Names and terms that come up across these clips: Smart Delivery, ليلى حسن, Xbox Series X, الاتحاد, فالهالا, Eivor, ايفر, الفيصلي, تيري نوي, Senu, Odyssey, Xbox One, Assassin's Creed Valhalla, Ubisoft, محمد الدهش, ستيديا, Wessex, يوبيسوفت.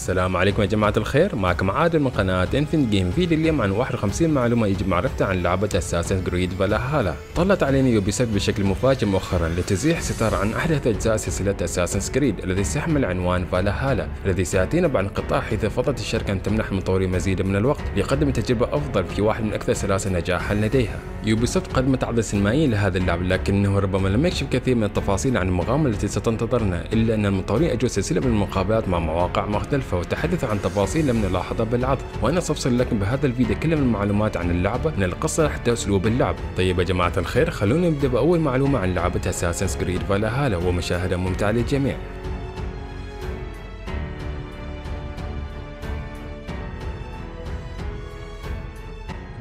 السلام عليكم يا جماعة الخير، معكم عادل من قناة Infinite Game. فيديو اليوم عن 51 معلومة يجب معرفتها عن لعبة Assassin's Creed Valhalla. طلت علينا يوبيسوفت بشكل مفاجئ مؤخرا لتزيح ستار عن أحدث أجزاء سلسلة Assassin's Creed الذي سيحمل عنوان Valhalla، الذي سيأتينا بعد انقطاع حيث فضلت الشركة أن تمنح المطورين مزيدا من الوقت ليقدم تجربة أفضل في واحد من أكثر سلاسل نجاحا لديها. يوبيسوفت قدمت عرض سينمائي لهذا اللعب، لكنه ربما لم يكشف كثير من التفاصيل عن المغامرة التي ستنتظرنا، إلا أن المطورين أجروا سلسلة من المقابلات مع مواقع مختلفة وتحدث عن تفاصيل لم نلاحظها بالعرض، وأنا سأفصل لكم بهذا الفيديو كل من المعلومات عن اللعبة من القصة حتى أسلوب اللعب. طيب يا جماعة الخير، خلونا نبدأ بأول معلومة عن لعبة Assassin's Creed Valhalla، ومشاهدة ممتعة للجميع.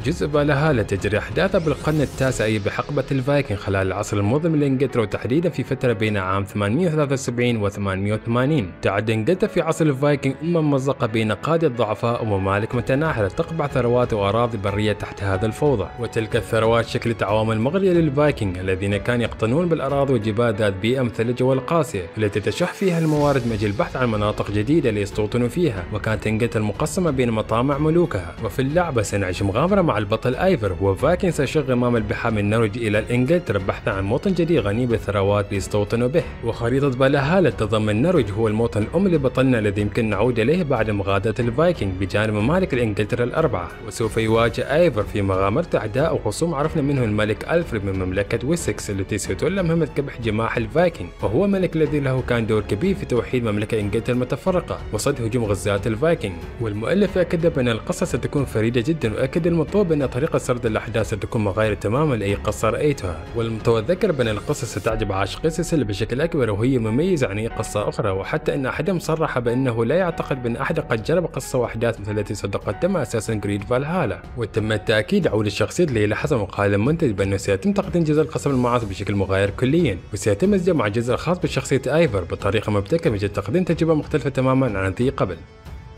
جزء فالهالا تجري أحداثه بالقرن التاسع أي بحقبة الفايكنج خلال العصر المظلم لإنجلترا، وتحديدا في فترة بين عام 873 و 880. تعد إنجلترا في عصر الفايكنج ممزقة بين قادة ضعفاء وممالك متناحرة تقبع ثروات وأراضي برية تحت هذا الفوضى، وتلك الثروات شكلت عوامل مغرية للفايكنج الذين كانوا يقتنون بالأراضي والجبال ذات بيئة مثلجة والقاسية التي تشح فيها الموارد من أجل البحث عن مناطق جديدة ليستوطنوا فيها، وكانت إنجلترا مقسمة بين مطامع ملوكها. وفي اللعبة سنعيش مغامرة مع البطل ايفر، هو فايكنج سيشغل غمام البحار من النرويج الى انجلترا بحثا عن موطن جديد غني بالثروات ليستوطنوا به. وخريطة فالهالا تضم النرويج هو الموطن الام لبطلنا الذي يمكن نعود اليه بعد مغادرة الفايكنج بجانب ممالك انجلترا الاربعة. وسوف يواجه ايفر في مغامرته اعداء وخصوم عرفنا منه الملك الفريد من مملكة ويسكس التي ستولى مهمة كبح جماح الفايكنج، وهو الملك الذي له كان دور كبير في توحيد مملكة انجلترا المتفرقة وصد هجوم غزاة الفايكنج. والمؤلف اكد بان القصة ستكون فريدة جدا، واكد المطور بأن طريقة سرد الأحداث ستكون مغايرة تماما لأي قصة رأيتها، والمطور ذكر بأن القصة ستعجب عاشقي السلسلة بشكل أكبر وهي مميزة عن أي قصة أخرى، وحتى أن أحدهم صرح بأنه لا يعتقد بأن أحد قد جرب قصة وأحداث مثل التي قدمها Assassin's Creed Valhalla. وتم التأكيد عودة شخصية ليلى حسن، وقال المنتج بأنه سيتم تقديم جزء القصة المعاصر بشكل مغاير كليا، وسيتم إزجاج مع الجزء الخاص بشخصية ايفر بطريقة مبتكرة من أجل تقديم تجربة مختلفة تماما عن التي قبل.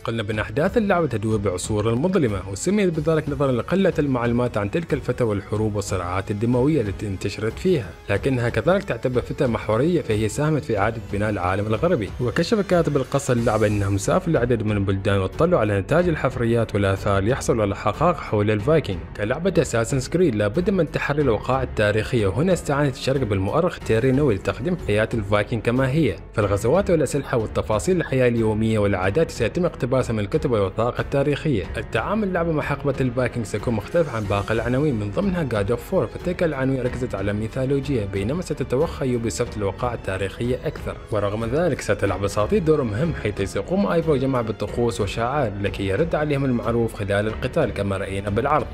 قلنا بأن أحداث اللعبة تدور بعصور المظلمة، وسميت بذلك نظرا لقلة المعلومات عن تلك الفترة والحروب والصراعات الدموية التي انتشرت فيها، لكنها كذلك تعتبر فترة محورية فهي ساهمت في إعادة بناء العالم الغربي. وكشف كاتب القصة اللعبة أنهم سافروا لعدد من البلدان واطلعوا على نتاج الحفريات والآثار ليحصلوا على حقائق حول الفايكنج. كلعبة Assassin's Creed لابد من تحري الوقائع التاريخية، وهنا استعانت الشركة بالمؤرخ تيري نوي لتقديم حياة الفايكنج كما هي، فالغزوات والأسلحة والتفاصيل الحياة اليومية والعادات سيتم اقتباسها من الكتب والوثائق التاريخية. التعامل اللعبة مع حقبة الفايكنج سيكون مختلف عن باقي العناوين من ضمنها God of War، فتلك العناوين ركزت على الميثولوجيا بينما ستتوخى يوبيسوفت الوقائع التاريخية أكثر. ورغم ذلك ستلعب أساطير دور مهم حيث سيقوم ايفور جمع بالطقوس وشعائر لكي يرد عليهم المعروف خلال القتال كما رأينا بالعرض.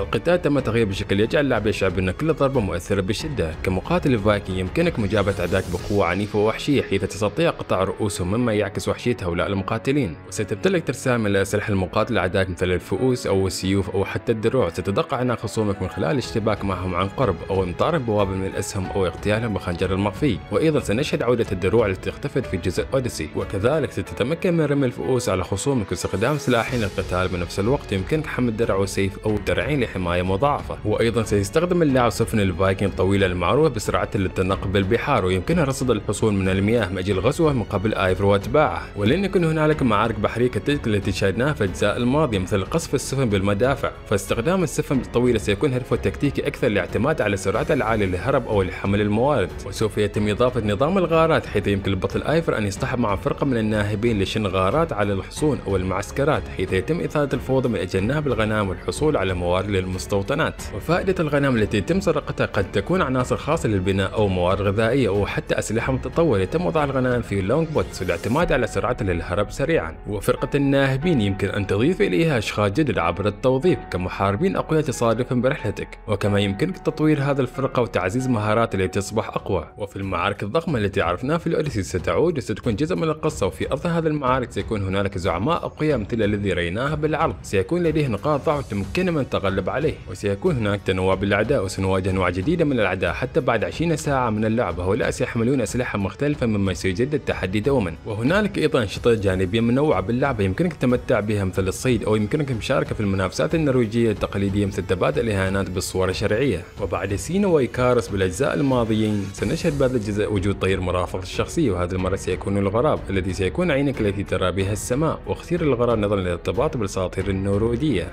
القتال تم تغيير بشكل يجعل اللاعب يشعر بأن كل ضربة مؤثرة بشدة، كمقاتل الفايكنج يمكنك مجابهة أعدائك بقوة عنيفة ووحشية حيث تستطيع قطع رؤوسهم مما يعكس وحشية هؤلاء المقاتلين، وستمتلك ترسانة من الأسلحة المقاتلة أعدائك مثل الفؤوس أو السيوف أو حتى الدروع، ستدق عناق خصومك من خلال الاشتباك معهم عن قرب أو إمطار بوابل من الأسهم أو اغتيالهم بخنجر المخفي، وأيضا سنشهد عودة الدروع التي اختفت في جزء أوديسي، وكذلك ستتمكن من رمي الفؤوس على خصومك واستخدام سلاحين للقتال بنفس الوقت، يمكنك حمل درع وسيف أو درعين لحماية مضاعفة. وأيضا سيستخدم اللاعب سفن الفايكنج الطويلة المعروفة بسرعته للتنقل بالبحار، ويمكنها رصد الحصول من المياه من أجل غزوه من قبل ايفر وأتباعه. ولن يكون هنالك معارك بحرية كتلك التي شاهدناها في الأجزاء الماضية مثل قصف السفن بالمدافع، فاستخدام السفن الطويلة سيكون هدفه تكتيكي أكثر لاعتماد على سرعته العالية للهرب أو لحمل الموارد. وسوف يتم إضافة نظام الغارات حيث يمكن البطل ايفر أن يصطحب مع فرقة من الناهبين لشن غارات على الحصون أو المعسكرات، حيث يتم إثارة الفوضى من أجل نهب الغنم والحصول على موارد للمستوطنات. وفائدة الغنم التي يتم سرقتها قد تكون عناصر خاصة للبناء أو موارد غذائية أو حتى أسلحة متطورة، يتم وضع الغنم في لونج بوتس والاعتماد على سرعتها للهرب سريعا. وفرقة الناهبين يمكن أن تضيف إليها أشخاص جدد عبر التوظيف كمحاربين أقوياء تصادفهم برحلتك، وكما يمكنك تطوير هذه الفرقة وتعزيز مهاراتها التي تصبح أقوى. وفي المعارك الضخمة التي عرفناها في الأوديسي ستعود وستكون جزء من القصة، وفي أرض هذه المعارك سيكون هنالك زعماء أقوياء مثل الذي رأيناها بالعرض، سيكون لديه نقاط ضعف تمكنه من تغلب تترتب عليه، وسيكون هناك تنوع بالأعداء، وسنواجه أنواع جديدة من الأعداء حتى بعد 20 ساعة من اللعبة، وهؤلاء سيحملون أسلحة مختلفة مما سيجدد التحدي دوما. وهنالك أيضا أنشطة جانبية منوعة باللعبة يمكنك التمتع بها مثل الصيد، أو يمكنك المشاركة في المنافسات النرويجية التقليدية مثل تبادل الإهانات بالصور الشرعية. وبعد سينو وإيكاروس بالأجزاء الماضيين سنشهد بهذا الجزء وجود طير مرافق الشخصي، وهذه المرة سيكون الغراب الذي سيكون عينك التي ترى بها السماء، واختيار الغراب نظرا لارتباطه بالأساطير النرويجية.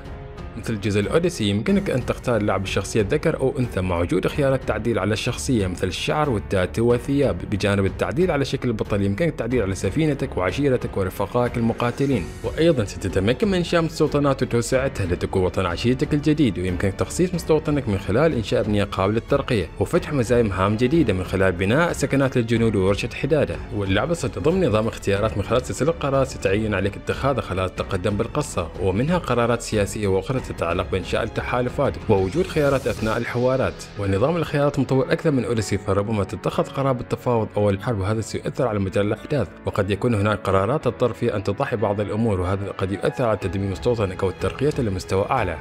مثل جزء الأوديسي يمكنك أن تختار لعب الشخصية ذكر أو أنثى مع وجود خيارات تعديل على الشخصية مثل الشعر والتاتو والثياب، بجانب التعديل على شكل البطل يمكنك التعديل على سفينتك وعشيرتك ورفقائك المقاتلين. وأيضا ستتمكن من إنشاء مستوطنات وتوسعتها لتكون وطن عشيرتك الجديد، ويمكنك تخصيص مستوطنك من خلال إنشاء بنية قابلة للترقية وفتح مزايا هام جديدة من خلال بناء سكنات للجنود وورشة حدادة. واللعبة ستضم نظام اختيارات من خلال سلسلة قرارات ستعين عليك اتخاذها خلال التقدم بالقصة، ومنها قرارات سياسية وأخرى تتعلق بإنشاء التحالفات ووجود خيارات أثناء الحوارات. ونظام الخيارات مطور أكثر من أوديسي، فربما تتخذ قرار بالتفاوض أو الحرب، وهذا سيؤثر على مجال الأحداث، وقد يكون هناك قرارات تضطر فيها أن تضحي بعض الأمور، وهذا قد يؤثر على تدمير مستوطنك والترقية لمستوى أعلى.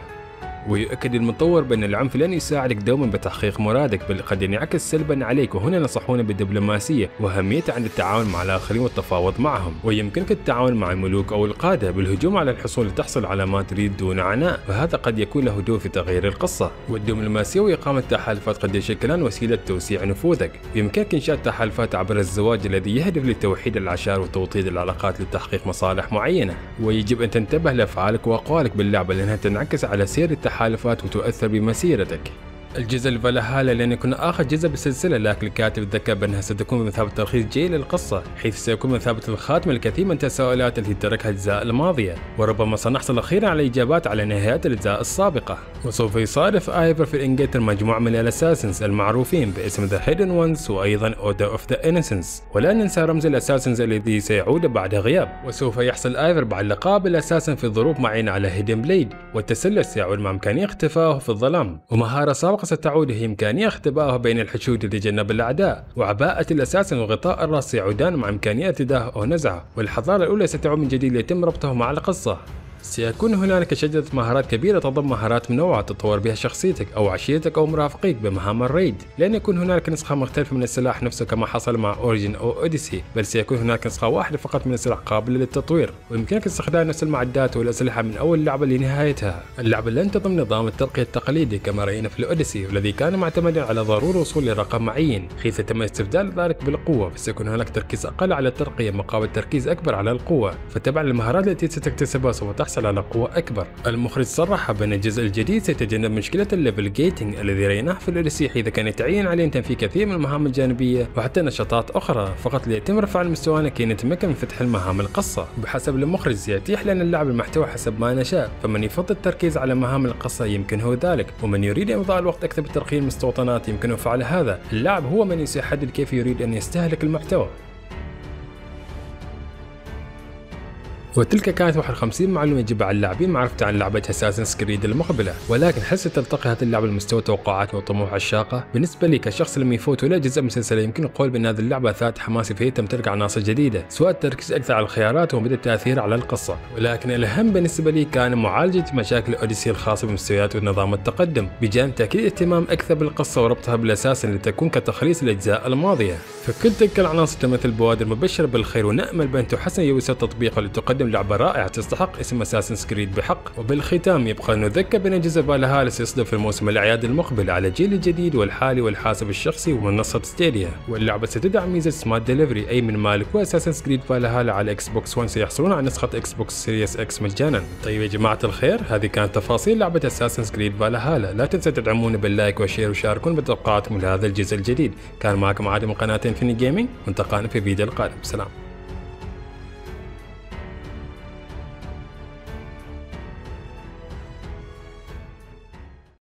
ويؤكد المطور بأن العنف لن يساعدك دوما بتحقيق مرادك، بل قد ينعكس سلبا عليك، وهنا نصحون بالدبلوماسية وأهميتها عند التعاون مع الآخرين والتفاوض معهم. ويمكنك التعاون مع الملوك أو القادة بالهجوم على الحصول لتحصل على ما تريد دون عناء، فهذا قد يكون له دور في تغيير القصة. والدبلوماسية وإقامة تحالفات قد يشكلان وسيلة توسيع نفوذك، يمكنك إنشاء تحالفات عبر الزواج الذي يهدف لتوحيد العشائر وتوطيد العلاقات لتحقيق مصالح معينة. ويجب أن تنتبه لأفعالك وأقوالك باللعبة لأنها تنعكس على سير التحالفات وتؤثر بمسيرتك. الجزء الفالهالا لن يكون آخر جزء بالسلسلة، لكن الكاتب ذكر بأنها ستكون بمثابة تلخيص جيد للقصة، حيث سيكون بمثابة الخاتمة الكثير من التساؤلات التي تركها الأجزاء الماضية، وربما سنحصل أخيرا على إجابات على نهايات الأجزاء السابقة. وسوف يصادف آيفر في إنجلترا مجموعة من الأساسنز المعروفين باسم The Hidden Ones وأيضا Order of the Ancients، ولا ننسى رمز الأساسنز الذي سيعود بعد غياب. وسوف يحصل آيفر بعد لقاء بالأساسن في ظروف معينة على Hidden Blade، والتسلل سيعود مع إمكانية اختفائه في الظلام، ومهارة سابقة ستعود هي إمكانية اختبائها بين الحشود لتجنب الأعداء، وعباءة الأساسن وغطاء الرأس يعودان مع إمكانية اتداهه أو نزعه، والحضارة الأولى ستعود من جديد ليتم ربطه مع القصة. سيكون هنالك شجرة مهارات كبيرة تضم مهارات منوعة تطور بها شخصيتك أو عشيرتك أو مرافقيك بمهام الريد. لن يكون هنالك نسخة مختلفة من السلاح نفسه كما حصل مع أوريجين أو أوديسي، بل سيكون هناك نسخة واحدة فقط من السلاح قابلة للتطوير، ويمكنك استخدام نفس المعدات والأسلحة من أول لعبة لنهايتها. اللعبة لن تضم نظام الترقية التقليدي كما رأينا في الأوديسي، والذي كان معتمدا على ضرورة الوصول لرقم معين، حيث تم استبدال ذلك بالقوة، فسيكون هناك تركيز أقل على الترقية مقابل تركيز أكبر على القوة، فتبع المهارات التي ستكتسبها سوف تحصل على قوة أكبر. المخرج صرح بأن الجزء الجديد سيتجنب مشكلة الليفل جيتنج الذي رأيناه في الأوديسي، حيث كان يتعين عليه أن تنفي كثير من المهام الجانبية وحتى نشاطات أخرى فقط ليتم رفع المستوى لكي نتمكن من فتح المهام القصة. بحسب المخرج سيتيح لنا اللعب المحتوى حسب ما نشاء، فمن يفضل التركيز على مهام القصة يمكنه ذلك، ومن يريد إمضاء الوقت أكثر بترقية المستوطنات يمكنه فعل هذا. اللاعب هو من سيحدد كيف يريد أن يستهلك المحتوى. وتلك كانت 51 معلومة يجب على اللاعبين معرفتها عن لعبة Assassin's Creed المقبلة، ولكن هل ستلتقي هذه اللعبة المستوى توقعات وطموح عشاقه؟ بالنسبة لي كشخص لم يفوت ولا جزء من السلسلة يمكن القول بأن هذه اللعبة أثارت حماسي، فهي تمتلك عناصر جديدة سواء التركيز أكثر على الخيارات ومدى التأثير على القصة، ولكن الأهم بالنسبة لي كان معالجة مشاكل الأوديسي الخاصة بمستويات ونظام التقدم، بجانب تأكيد اهتمام أكثر بالقصة وربطها بالأساس لتكون كتخليص الأجزاء الماضية. فكل تلك العناصر تمثل بوادر مبشرة بالخير، ونأمل بأن تحسن يوسف تطبيقها لتقدم لعبة رائعة تستحق اسم Assassin's Creed بحق. وبالختام يبقى نذكر بأن جزء فالهالا سيصدر في موسم الأعياد المقبل على الجيل الجديد والحالي والحاسب الشخصي ومنصة ستيديا، واللعبة ستدعم ميزة Smart Delivery، أي من مالكو Assassin's Creed فالهالا على Xbox One سيحصلون على نسخة Xbox Series X مجانا. طيب يا جماعة الخير، هذه كانت تفاصيل لعبة Assassin's Creed فالهالا، لا تنسوا تدعمونا باللايك والشير وشاركون بتوقعاتكم لهذا الجزء الجديد. كان معكم عادل من قناة Infinite Game، وانتقانا في فيديو القادم. سلام.